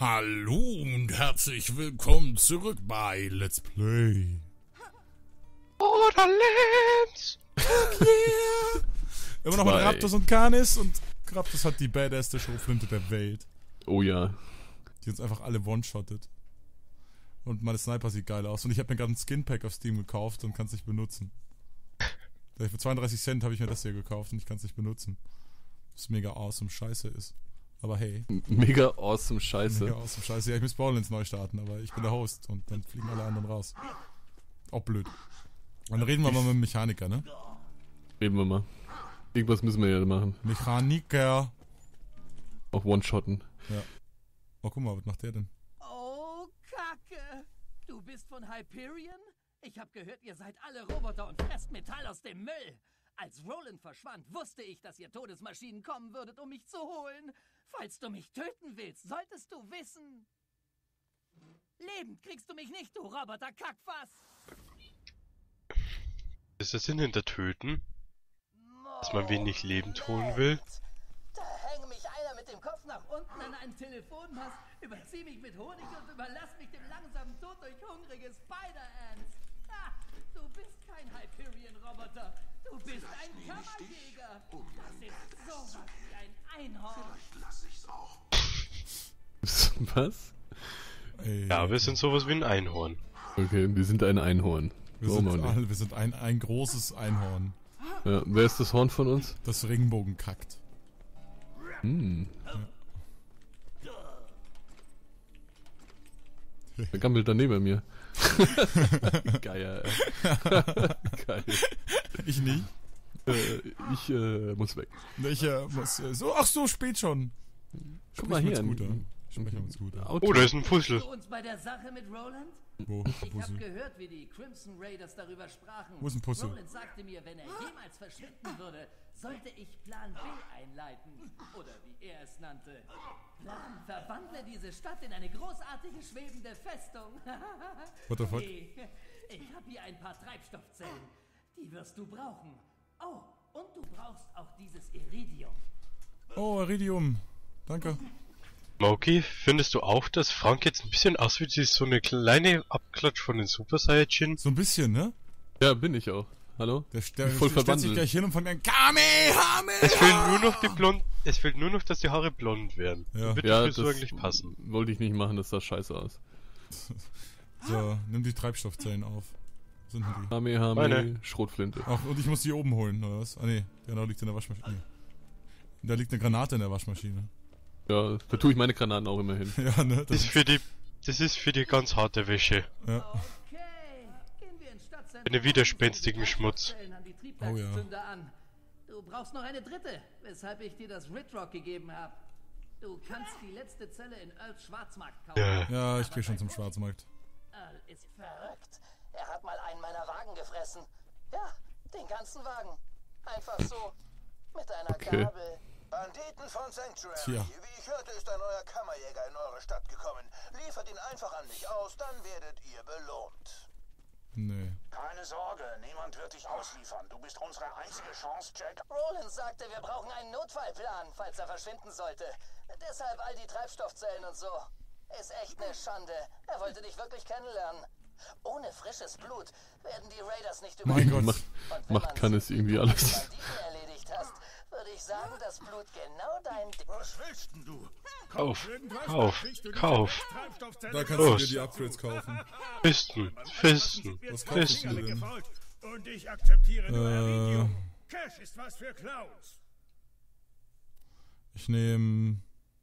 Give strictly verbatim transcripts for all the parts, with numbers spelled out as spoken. Hallo und herzlich willkommen zurück bei Let's Play. Borderlands! Yeah. Immer noch mit Raptors und Canis, und Raptors hat die badasseste Schrotflinte der Welt. Oh ja. Die uns einfach alle one-shottet. Und meine Sniper sieht geil aus. Und ich habe mir gerade einen Skinpack auf Steam gekauft und kann es nicht benutzen. Für zweiunddreißig Cent habe ich mir das hier gekauft und ich kann es nicht benutzen. Was mega awesome Scheiße ist. Aber hey. Mega awesome Scheiße. Mega awesome Scheiße. Ja, ich muss Borderlands neu starten, aber ich bin der Host und dann fliegen alle anderen raus. Auch blöd. Dann reden wir mal mit dem Mechaniker, ne? Reden wir mal. Irgendwas müssen wir ja machen. Mechaniker. Auch one-shotten. Ja. Oh, guck mal, was macht der denn? Oh, Kacke. Du bist von Hyperion? Ich hab gehört, ihr seid alle Roboter und fresst Metall aus dem Müll. Als Roland verschwand, wusste ich, dass ihr Todesmaschinen kommen würdet, um mich zu holen. Falls du mich töten willst, solltest du wissen. Lebend kriegst du mich nicht, du Roboter-Kackfass. Ist der Sinn hinter Töten? Dass man wenig lebend holen will? Da hängt mich einer mit dem Kopf nach unten an einen Telefonmast, überzieh mich mit Honig und überlass mich dem langsamen Tod durch hungrige Spider-Ants. Ah, du bist kein Hyperion-Roboter. Du bist ein Kammerjäger. Das ist sowas wie ein Einhorn. Vielleicht lass ich's auch. Was? Ey. Ja, wir sind sowas wie ein Einhorn. Okay, wir sind ein Einhorn. Wir, sind, alle, wir sind ein, ein großes Einhorn. Ja, wer ist das Horn von uns? Das Regenbogen kackt. Hm. Ja. Der gammelt da neben mir. Geier, ey. Geil. Ich nie. Äh, ich äh, muss weg. Ich äh, muss. Äh, so, ach so, spät schon. Guck mal hier. Oh, da ist ein Puzzle. Uns bei der Sache mit Roland? Wo? Ich hab gehört, wie die Crimson Raiders darüber sprachen. Wo ist ein Puzzle? Roland sagte mir, wenn er jemals verschwinden würde, sollte ich Plan B einleiten. Oder wie er es nannte. Plan, verwandle diese Stadt in eine großartige schwebende Festung. What the fuck? Hey, ich hab hier ein paar Treibstoffzellen. Die wirst du brauchen. Oh, und du brauchst auch dieses Iridium. Oh, Iridium. Danke. Moki, findest du auch, dass Frank jetzt ein bisschen aussieht wie so eine kleine Abklatsch von den Super Saiyajin? So ein bisschen, ne? Ja, bin ich auch. Hallo? Der Stern stellt sich gleich hin und fängt an, Kamehameha! Es fehlt nur noch die blond, es fehlt nur noch, dass die Haare blond werden. Ja, wird ja, das so eigentlich passen. Wollte ich nicht machen, das sah scheiße aus. So, nimm die Treibstoffzellen auf. Sind die? Kamehame, Schrotflinte. Ach, und ich muss die oben holen, oder was? Ah ne, genau, liegt in der Waschmaschine. Nee. Da liegt eine Granate in der Waschmaschine. Ja, da tue ich meine Granaten auch immer hin. Ja, ne? Das, das, ist für die, das ist für die ganz harte Wäsche. Ja. Einen widerspenstigen Schmutz. Oh ja. Du brauchst noch eine dritte, weshalb ich dir das Ridrock gegeben habe. Du kannst die letzte Zelle in Earls Schwarzmarkt kaufen. Ja, ja, ich gehe schon zum Schwarzmarkt. Earl ist verrückt. Er hat mal einen meiner Wagen gefressen. Ja, den ganzen Wagen. Einfach so. Mit einer okay. Gabel. Banditen von Sanctuary, ja. Wie ich hörte, ist ein neuer Kammerjäger in eure Stadt gekommen. Liefert ihn einfach an mich aus, dann werdet ihr belohnt. Nee. Keine Sorge, niemand wird dich ausliefern. Du bist unsere einzige Chance, Jack. Roland sagte, wir brauchen einen Notfallplan, falls er verschwinden sollte. Deshalb all die Treibstoffzellen und so. Ist echt eine Schande. Er wollte dich wirklich kennenlernen. Ohne frisches Blut werden die Raiders nicht überleben. Mein Gott, macht, macht kann es irgendwie alles. Erledigt hast, würde ich sagen, das Blut genau dein Ding. Was willst denn du? Kauf, kauf, kauf. Da kannst Los. du dir die Upgrades kaufen. Fisten, Fisten, Was Fisten. Du denn? Und ich akzeptiere nur Iridium. Cash ist was für Clowns. Ich nehme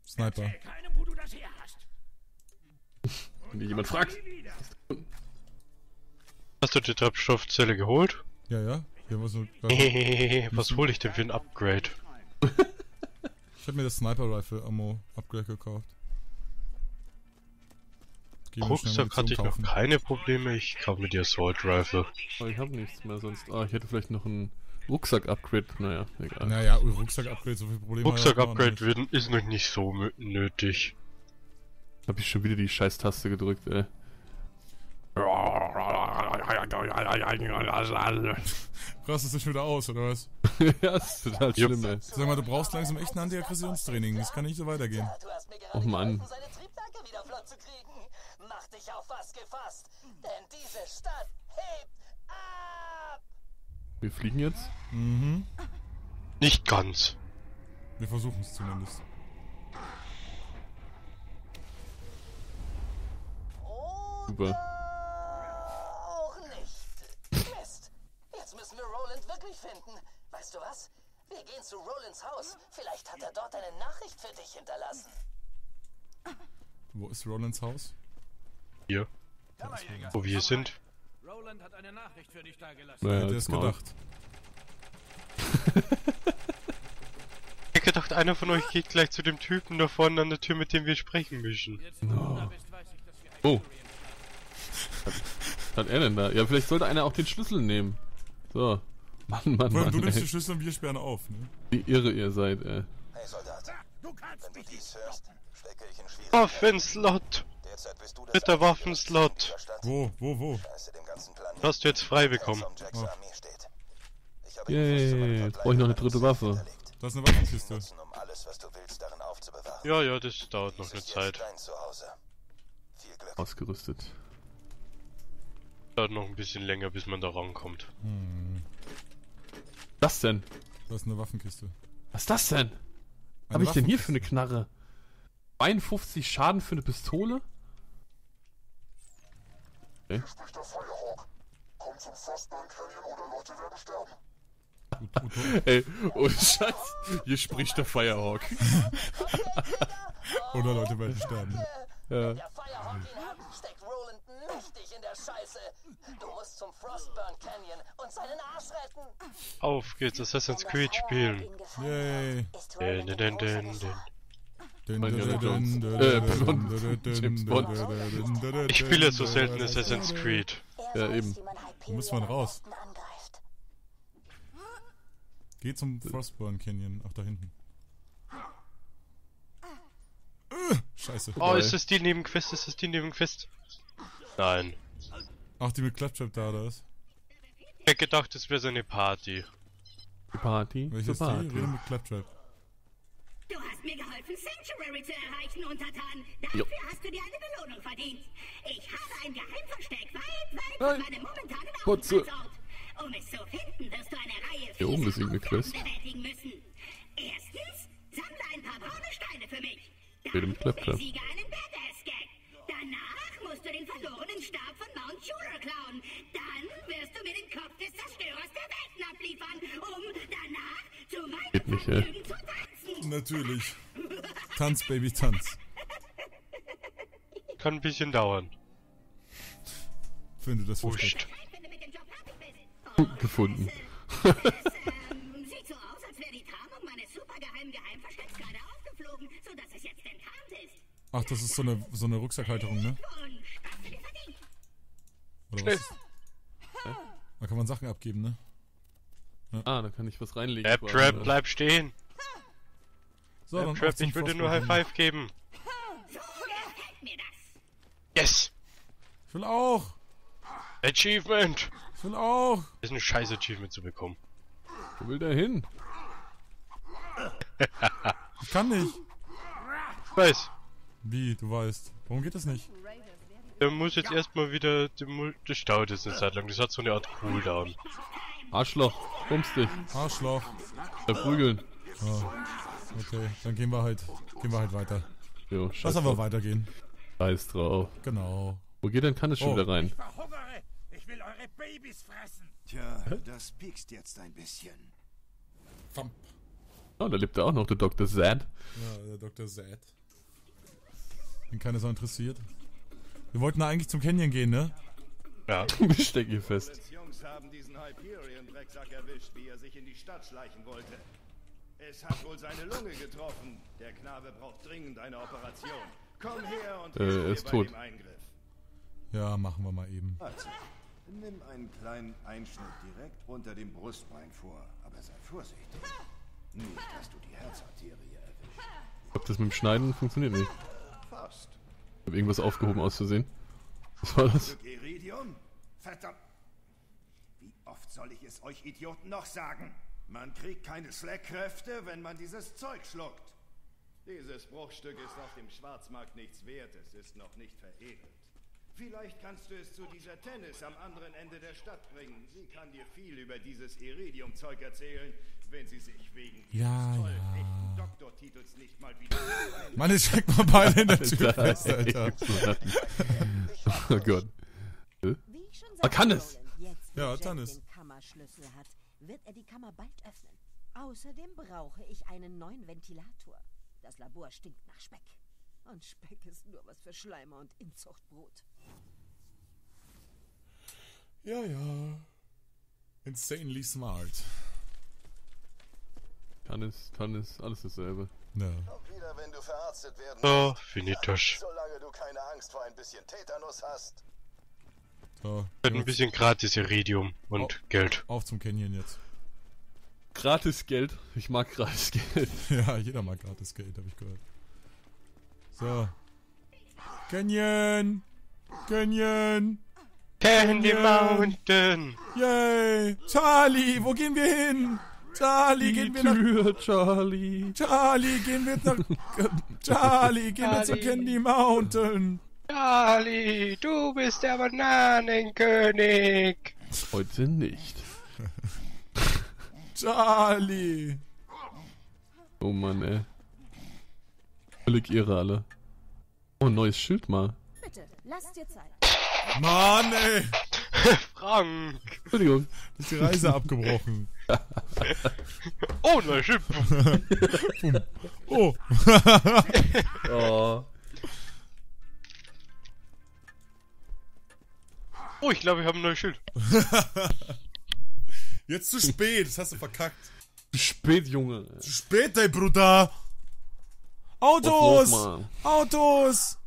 Sniper. Erzähl keinem, wo du das her hast. Wenn dich jemand fragt. Hast du die Treibstoffzelle geholt? Ja, ja. Hier muss nur hey, was hole ich denn für ein Upgrade? Ich habe mir das Sniper-Rifle-Ammo-Upgrade gekauft. Rucksack hatte ich noch keine Probleme, ich kaufe mir die Assault-Rifle. Oh, ich habe nichts mehr sonst. Ah, ich hätte vielleicht noch ein Rucksack-Upgrade. Naja, egal. Naja, Rucksack-Upgrade, so viel Probleme. Rucksack-Upgrade ist noch nicht so nötig. Hab ich schon wieder die Scheiß-Taste gedrückt, ey. Rastest du schon wieder aus, oder was? Ja, das ist total Jupp. schlimm, ey. Sag mal, du brauchst langsam echt ein Antiaggressionstraining. Das kann nicht so weitergehen. Och Mann. Mach dich auf was gefasst, denn diese Stadt hebt ab! Wir fliegen jetzt? Mhm. Nicht ganz. Wir versuchen es zumindest. Super. Auch nicht. Mist. Jetzt müssen wir Roland wirklich finden. Weißt du was? Wir gehen zu Rolands Haus. Vielleicht hat er dort eine Nachricht für dich hinterlassen. Wo ist Rolands Haus? Hier. Wo wir sind. Roland hat eine Nachricht für dich dagelassen. Naja, hätte es gedacht. Ich hätte gedacht, einer von euch geht gleich zu dem Typen da vorne an der Tür, mit dem wir sprechen müssen. No. Oh. Was hat er denn da? Ja, vielleicht sollte einer auch den Schlüssel nehmen. So. Mann, Mann, Mann. Mann du nimmst den Schlüssel und wir sperren auf, ne? Wie irre ihr seid, ey. Hey, Soldat. Du kannst wenn du dies hörst, stecke ich in Schwierigkeiten. Waffenslot. Derzeit bist du das Bitte Waffenslot. Wo, wo, wo? Du hast du jetzt frei bekommen. Oh. Yay, jetzt brauche ich noch eine dritte Waffe. Das ist eine Waffenkiste. Ja, ja, das dauert noch eine Zeit. Ausgerüstet. Dauert noch ein bisschen länger, bis man da rankommt. Hm. Was denn? Das ist eine Waffenkiste. Was ist das denn? Habe ich denn hier für eine Knarre? zweiundfünfzig Schaden für eine Pistole? Okay. Hier spricht der Firehawk. Komm zum Frostburn Canyon oder Leute werden sterben. Ey, ohne Scheiß, hier spricht der Firehawk. Oder Leute werden sterben. Ja. Der Firehawk ihn hat, steckt Roland mächtig in der Scheiße. Du musst zum Frostburn Canyon und seinen Arsch retten. Auf geht's, Assassin's Creed spielen. Yay. Ich spiele so selten Assassin's Creed. Ja, eben. Wo muss man raus? Geh zum Frostburn Canyon. Ach, da hinten. Äh, scheiße. Oh, ist das die Nebenquest? Ist das die Nebenquest? Nein. Ach, die mit Clutchtrap da, da ist. Ich hätte gedacht, das wäre so eine Party. Die Party? Welches die? Reden mit Clutchtrap. Du hast mir geholfen, Sanctuary zu erreichen, Untertan. Dafür jo. hast du dir eine Belohnung verdient. Ich habe ein Geheimversteck weit, weit von meinem momentanen Aufenthaltsort. Um es zu finden, wirst du eine Reihe von Aufgaben bewältigen müssen. Erstens, sammle ein paar braune Steine für mich. Dann besiege einen Badass-Gag. Danach musst du den verlorenen Stab von Mount Shooter klauen. Dann wirst du mir den Kopf des Zerstörers der Welten abliefern, um danach zu meinen Vergnügen zu tanzen. Natürlich. Tanz, Baby, tanz. Kann ein bisschen dauern. Wenn du das verstehst. Gefunden. Sieht so aus, als wäre die Tarnung meines supergeheimen Geheimverstecks gerade aufgeflogen, sodass es jetzt enttarnt ist. Ach, das ist so eine, so eine Rucksackhalterung, ne? Oder was? Da kann man Sachen abgeben, ne? Ja. Ah, da kann ich was reinlegen. Trap, Trap, bleib stehen! So, Trap, Trap, ich würde nur High Five geben. So gefällt mir das. Yes! Ich will auch! Achievement! Ich will auch! Das ist ein scheiß Achievement zu bekommen. Wo will der hin? Ich kann nicht! Ich weiß! Wie, du weißt. Warum geht das nicht? Der muss jetzt erstmal wieder... Das staut jetzt eine Zeit lang, das hat so eine Art Cooldown. Arschloch, bummst dich! Arschloch! Verprügeln! Ah, okay, dann gehen wir halt... Gehen wir halt weiter. Jo, scheiß Lass aber weitergehen. Scheiß drauf. Genau. Wo geht denn Kanne schon oh. wieder rein? Ich verhungere! Ich will eure Babys fressen! Tja, Hä? das piekst jetzt ein bisschen. Thump. Oh, da lebt er auch noch, der Doktor Zed. Ja, der Doktor Zed. Bin keiner so interessiert. Wir wollten da eigentlich zum Canyon gehen, ne? Ja, ich steck hier fest. Die Jungs haben diesen Hyperion-Drecksack erwischt, wie er sich in die Stadt schleichen wollte. Es hat wohl seine Lunge getroffen. Der Knabe braucht dringend eine Operation. Komm her und äh, er ist tot. Ja, machen wir mal eben. Also, nimm einen kleinen Einschnitt direkt unter dem Brustbein vor, aber sei vorsichtig. Nicht, dass du die Herzarterie erwischst. Ich hab das mit dem Schneiden funktioniert nicht. Fast. Ich hab irgendwas aufgehoben aus Versehen. Was war das? Iridium? Verdammt! Wie oft soll ich es euch Idioten noch sagen? Man kriegt keine Slackkräfte, wenn man dieses Zeug schluckt. Dieses Bruchstück ist auf dem Schwarzmarkt nichts wert, es ist noch nicht veredelt. Vielleicht kannst du es zu dieser Tennis am anderen Ende der Stadt bringen. Sie kann dir viel über dieses Iridium-Zeug erzählen, wenn sie sich wegen ja, dieses tollen, ja. echten Doktortitels nicht mal wieder... Mann, ich steck mal beide in der Tür fest, Alter. Oh Gott. Ah, kann es? Ja, kann es. Wird er die Kammer bald öffnen. Außerdem brauche ich einen neuen Ventilator. Das Labor stinkt nach Speck. Und Speck ist nur was für Schleimer und Inzuchtbrot. Ja, ja. Insanely smart. Kann es, kann es, alles dasselbe. Ja. Komm wieder, wenn du verarztet werden oh, finitisch. Ja, solange du keine Angst vor ein bisschen Tetanus hast. So, ja. Ein bisschen gratis Iridium und oh, Geld. Auf zum Canyon jetzt. Gratis Geld? Ich mag gratis Geld. Ja, jeder mag gratis Geld, habe ich gehört. So. Canyon! Canyon! Candy Mountain! Yay! Charlie, wo gehen wir hin? Charlie, gehen wir nach... Charlie! Charlie, gehen wir nach... Charlie, gehen wir zu Candy Mountain! Charlie, du bist der Bananenkönig! Heute nicht. Charlie! Oh Mann, ey. Völlig irre alle. Oh, ein neues Schild mal. Bitte, lasst dir Zeit. Mann, ey! Frank! Entschuldigung. Ist die Reise abgebrochen. Oh, neues Schild! Oh! Oh. Oh, ich glaube, ich habe ein neues Schild. Jetzt zu spät, das hast du verkackt. Zu spät, Junge. Zu spät, ey, Bruder. Autos! Los, Autos!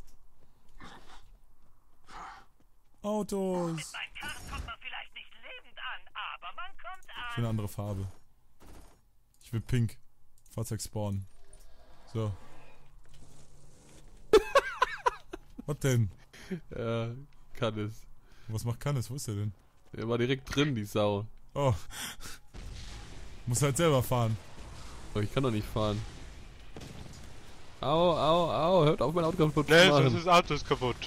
Autos! Mein Kart kommt man vielleicht nicht lebend an, aber man kommt an. Ich will eine andere Farbe. Ich will pink. Fahrzeug spawnen. So. Was denn? Ja, kann es. Was macht Cannes? Wo ist der denn? Der war direkt drin, die Sau. Oh. Muss halt selber fahren. Oh, ich kann doch nicht fahren. Au, au, au. Hört auf, mein Auto kaputt zu machen. Nee, das Auto ist kaputt.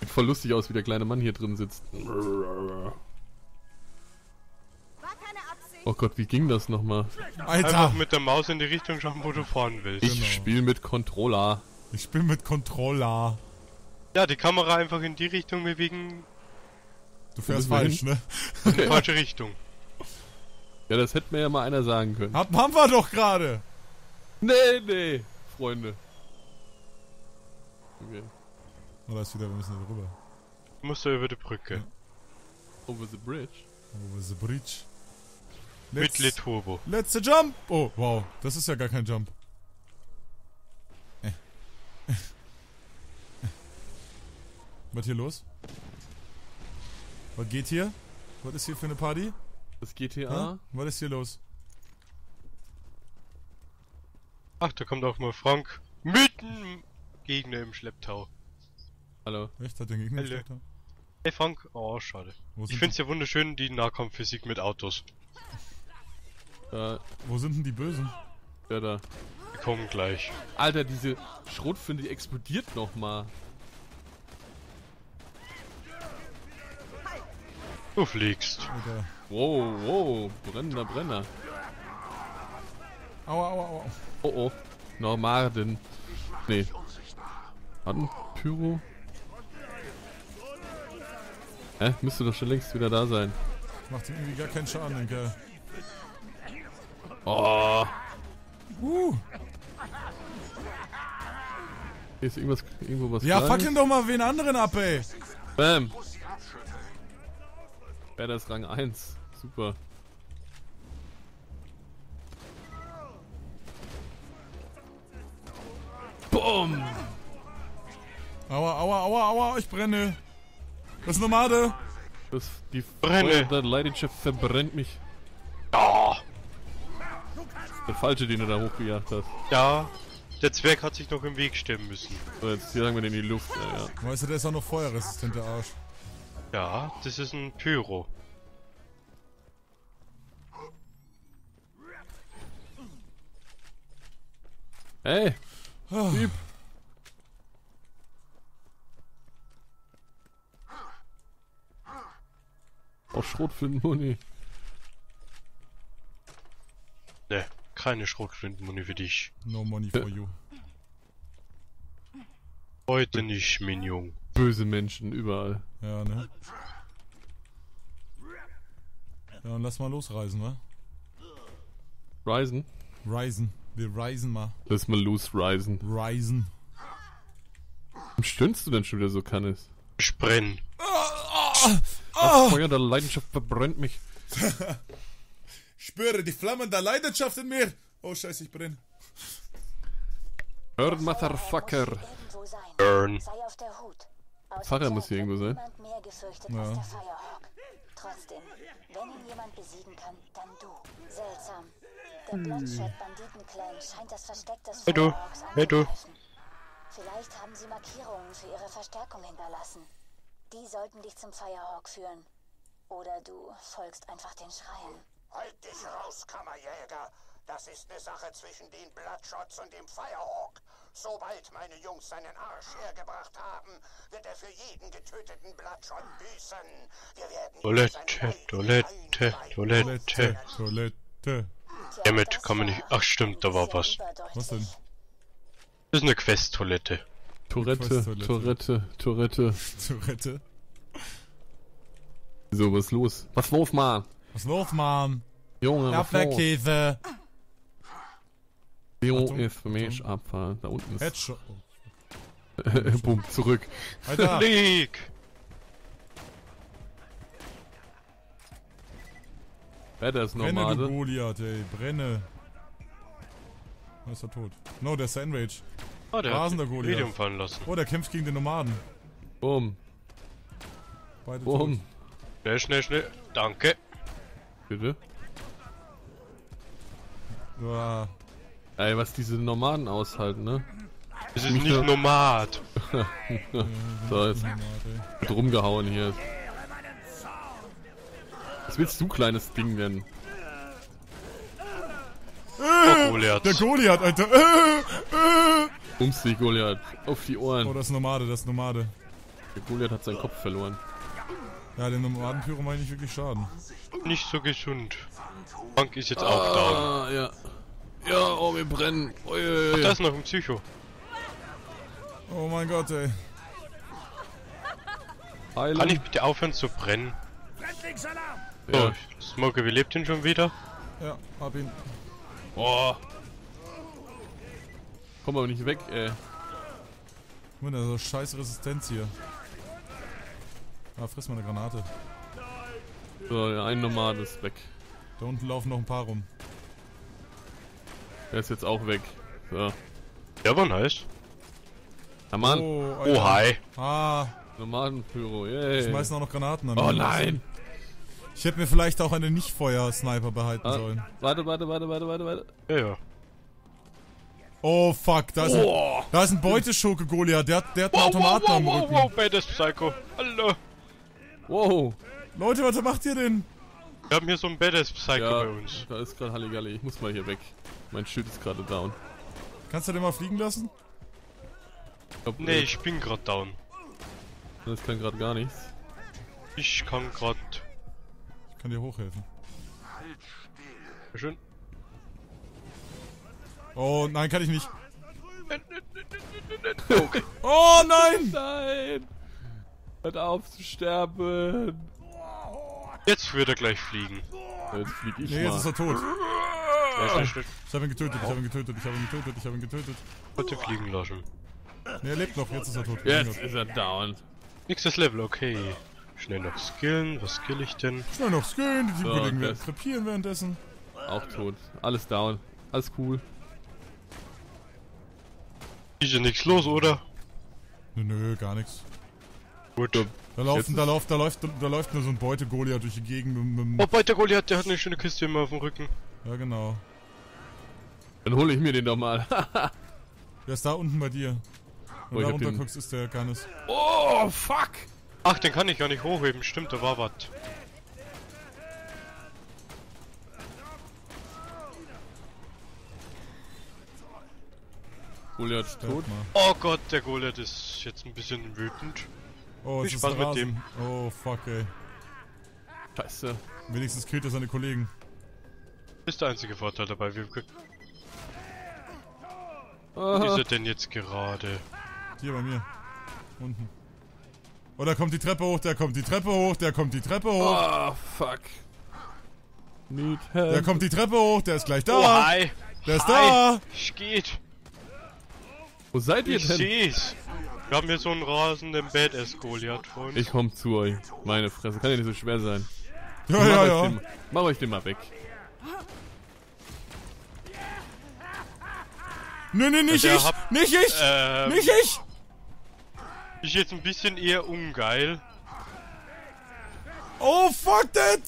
Sieht voll lustig aus, wie der kleine Mann hier drin sitzt. Oh Gott, wie ging das nochmal? Alter! Einfach mit der Maus in die Richtung schauen, wo du fahren willst. Ich genau. spiel mit Controller. Ich spiel mit Controller. Ja, die Kamera einfach in die Richtung bewegen. Du fährst falsch, ne? Okay. In falsche Richtung. Ja, das hätte mir ja mal einer sagen können. Hab, haben wir doch gerade! Nee, nee, Freunde. Okay. Oh, da ist wieder, wir müssen da drüber. Du musst da über die Brücke. Ja. Over the bridge. Over the bridge. Let's, mit Le Turbo. Letzter Jump! Oh, wow, das ist ja gar kein Jump. Äh. Was hier los? Was geht hier? Was ist hier für eine Party? Das G T A? Hm? Was ist hier los? Ach, da kommt auch mal Frank. Mitten! Gegner im Schlepptau. Hallo. Echt? Hat der Gegner im Schlepptau? Hey Frank. Oh, schade. Ich find's ja wunderschön, die Nahkampfphysik mit Autos. Äh, wo sind denn die Bösen? Ja, da. Die kommen gleich. Alter, diese Schrotflinte, die explodiert nochmal. Du fliegst. Okay. Wow, wow, brennender Brenner. Aua, aua, aua. Oh, oh. Nomaden. Nee. Hatten Pyro? Hä? Äh, müsste doch schon längst wieder da sein. Macht ihm irgendwie gar keinen Schaden, denke ich. Oh. Uh. Hier ist irgendwas, irgendwo was. Ja, fuck ihn doch mal wen anderen ab, ey. Bam. Better ist Rang eins. Super. Boom! Aua, aua, aua, aua, ich brenne. Das ist Nomade. Das, die Brenne. Der Leidenschaft verbrennt mich. Oh. Der Falsche, den du da hochgejagt hast. Ja, der Zwerg hat sich noch im Weg stemmen müssen. So, jetzt hier sagen wir den in die Luft. Ja, ja. Weißt du, der ist auch noch feuerresistent, der Arsch. Ja, das ist ein Pyro. Hey! Oh. Auch Schrotflintenmuni. Ne, keine Schrotflintenmuni für dich. No money for you. Heute nicht, Minion. Böse Menschen überall. Ja, ne? Ja, und lass mal losreisen, ne? Reisen? Reisen. Wir reisen mal. Lass mal losreisen. Reisen. Warum stöhnst du denn schon wieder so, Kannis? Ich brenn. Das Feuer der Leidenschaft verbrennt mich. Spüre die Flammen der Leidenschaft in mir. Oh, scheiße, ich brenne. Earl, Motherfucker. Earl. Fahrer muss hier irgendwo sein. Ja. Trotzdem, wenn ihn jemand besiegen kann, dann du. Seltsam. Der Bloodshot-Banditen-Clan scheint das Versteck des Firehawks anzugreifen. Vielleicht haben sie Markierungen für ihre Verstärkung hinterlassen. Die sollten dich zum Firehawk führen. Oder du folgst einfach den Schreien. Halt dich raus, Kammerjäger! Das ist eine Sache zwischen den Bloodshots und dem Firehawk. Sobald meine Jungs seinen Arsch hergebracht haben, wird er für jeden getöteten Bloodshot büßen. Wir werden Toilette, Toilette, Toilette, Toilette. Damit kann man nicht. Ach stimmt, da war was. Was denn? Das ist eine Quest-Toilette. Tourette, Tourette, Tourette. Tourette? So, was ist los? Was los, Mann? Was los, Mann? Junge, Kaffeekäse. Bio ist für mich Abfall. Da unten ist... Headshot. Bumm, zurück. Alter! Leak! Better ist Nomade. Brenne, du Goliath, ey. Brenne. Da ist er tot. No, der ist Sandwich. Oh, der hat Iridium fallen lassen. Oh, der kämpft gegen den Nomaden. Bumm. Beide Bumm. Schnell, schnell, schnell. Danke. Bitte? Uah. Ey, was diese Nomaden aushalten, ne? Es ist nicht nur... Nomad. So, jetzt wird rumgehauen hier. Was willst du, kleines Ding, denn? Äh, oh, Goliath. Der Goliath, Alter. Äh, äh. Bums die Goliath. Auf die Ohren. Oh, das ist Nomade, das ist Nomade. Der Goliath hat seinen Kopf verloren. Ja, den Nomadenpyro macht nicht wirklich Schaden. Nicht so gesund. Bank ist jetzt ah, auch da. Ah, ja. Ja, oh, wir brennen. Oh, ja, ja, ja. Ach, da ist noch ein Psycho. Oh mein Gott, ey. Heilen. Kann ich bitte aufhören zu brennen? So, ja. Smoker belebt ihn schon wieder. Ja, hab ihn. Boah. Komm aber nicht weg, ey. Guck mal, da ist so scheiß Resistenz hier. Ah, friss mal eine Granate. So, der ein Nomade ist weg. Da unten laufen noch ein paar rum. Der ist jetzt auch weg. So. Der war nice. Ja, Mann. Oh, oh hi. Ah. Nomadenpyro, yay. Yeah. Schmeißen auch noch Granaten an. Oh nein. Ich hätte mir vielleicht auch eine Nicht-Feuer-Sniper behalten ah. sollen. Warte, warte, warte, warte, warte, warte. Ja, ja. Oh fuck, da ist oh. ein, da ist ein Beuteschurke Goliath. Der hat, der hat einen wow, Automaten wow, wow, am Rücken. Wow, wow, wow, das Psycho. Hallo. Wow. Leute, was macht ihr denn? Wir haben hier so ein Badass Psycho ja, bei uns. Da ist gerade Halligalli. Ich muss mal hier weg. Mein Schild ist gerade down. Kannst du den mal fliegen lassen? Ich glaub, nee, ich bin gerade down. Das kann gerade gar nichts. Ich kann gerade. Ich kann dir hochhelfen. Halt still. Schön. Oh nein, kann ich nicht. Okay. Oh nein! Nein! Hört auf zu sterben! Jetzt wird er gleich fliegen. Jetzt flieg ich. Nee, jetzt mal. Ist er tot. Ich hab ihn getötet, ich hab ihn getötet, ich hab ihn getötet, ich hab ihn getötet. Bitte fliegen lassen. Ne, er lebt noch, jetzt ist er tot. Jetzt ist er down. Nächstes Level, okay. Schnell noch skillen, was skill ich denn? Schnell noch skillen, die Kollegen werden krepieren währenddessen. Auch tot, alles down, alles cool. Ist ja nichts los, oder? Nö, nö, gar nichts. Gut. Da laufen, da läuft, da läuft, da läuft nur so ein Beute-Goliath durch die Gegend mit, mit oh, Beute-Goliath, der hat eine schöne Kiste immer auf dem Rücken. Ja, genau. Dann hole ich mir den doch mal. Der ist da unten bei dir. Wenn oh, du da runter guckst, ist der keines. Oh, fuck! Ach, den kann ich gar nicht hochheben. Stimmt, da war was. Goliath ist tot. Oh Gott, der Goliath ist jetzt ein bisschen wütend. Oh, viel Spaß mit dem. Oh, fuck, ey. Scheiße. Wenigstens killt er seine Kollegen. Ist der einzige Vorteil dabei. Wir Aha. Wo ist er denn jetzt gerade? Hier bei mir. Unten. Oh, da kommt die Treppe hoch, der kommt die Treppe hoch, der kommt die Treppe hoch. Oh, fuck. Der kommt die Treppe hoch, der ist gleich da. Oh, hi. Der ist hi. Da. Geht. Wo seid ihr ich denn? Seh's. Wir haben hier so einen rasenden Badass-Goliath vor uns. Ich komm zu euch. Meine Fresse, kann ja nicht so schwer sein. Ja, mach ja, ja. Den, mach euch den mal weg. Nee, nee, nicht ich! Hab, nicht ich! Ähm, nicht ich! Ich jetzt ein bisschen eher ungeil. Oh, fuck that!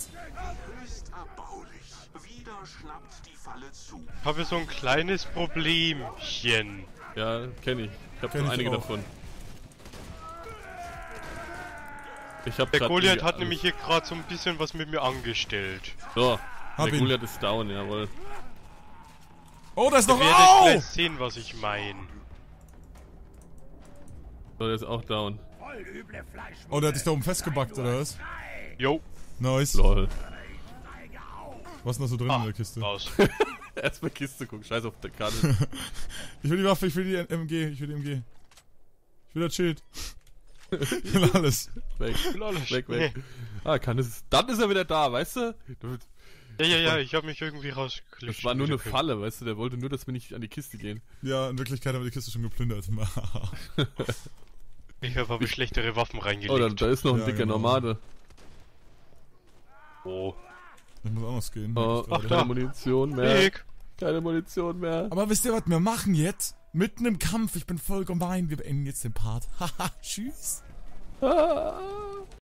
Ich habe so ein kleines Problemchen. Ja, kenne ich. Ich habe schon einige auch. davon. Ich hab der Goliath hat nämlich hier gerade so ein bisschen was mit mir angestellt. So, hab der ihn. Goliath ist down, jawohl. Oh, das ist noch... Au! Ich werde gleich sehen, was ich meine. So, der ist auch down. Oh, der hat dich da oben festgebackt, oder was? Jo. Nice. Lol. Was ist noch so drin ah, in der Kiste? Raus. Erstmal Kiste gucken, scheiß auf der Karte. Ich will die Waffe, ich will die M G, ich will die M G. Ich will das Schild. Ich will alles. Weg, ich will alles. Weg, weg. Nee. Ah, kann es. Dann ist er wieder da, weißt du? du Ja, ja, ja, ich hab mich irgendwie rausgeklickt. Das war nur eine Falle, weißt du, der wollte nur, dass wir nicht an die Kiste gehen. Ja, in Wirklichkeit haben wir die Kiste schon geplündert. Ich hab aber schlechtere Waffen reingelegt. Oh, da, da ist noch ein ja, dicker genau. Nomade. Oh. Ich muss anders gehen. Oh, ach, keine da. Munition mehr. Weg. Keine Munition mehr. Aber wisst ihr, was wir machen jetzt? Mitten im Kampf, ich bin voll gemein, wir beenden jetzt den Part. Haha, tschüss.